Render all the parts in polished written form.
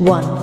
1.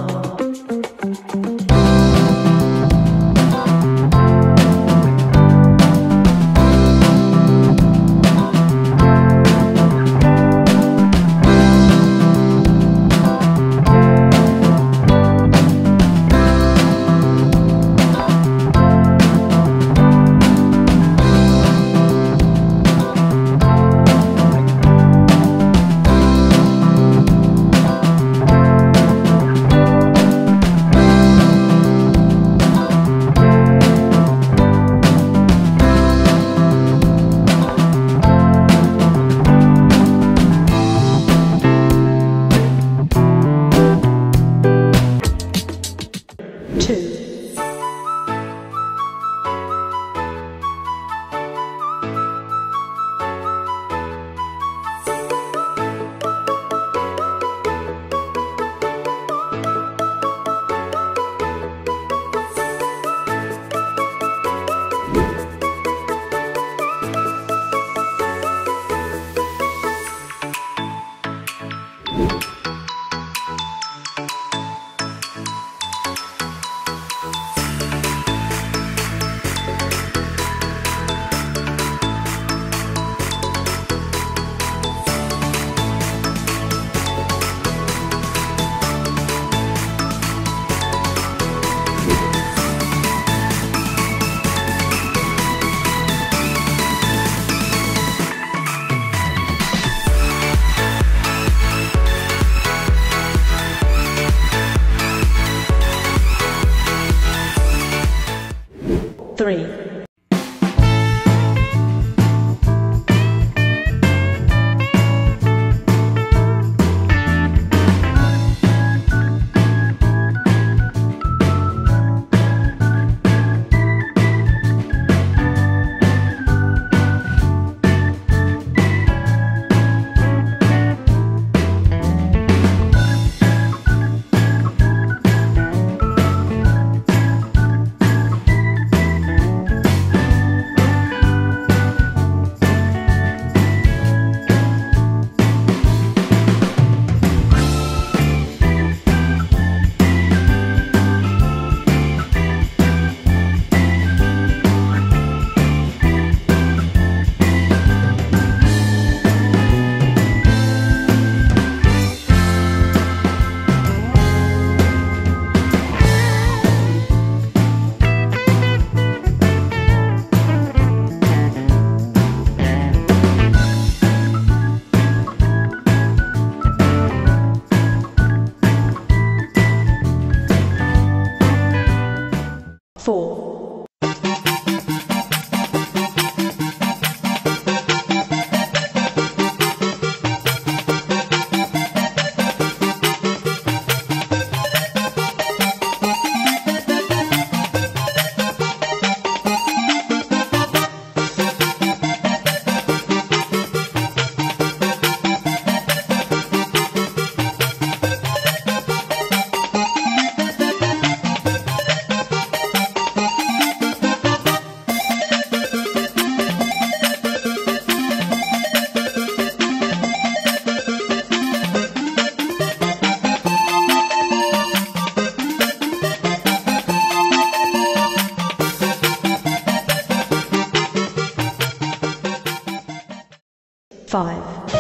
Five.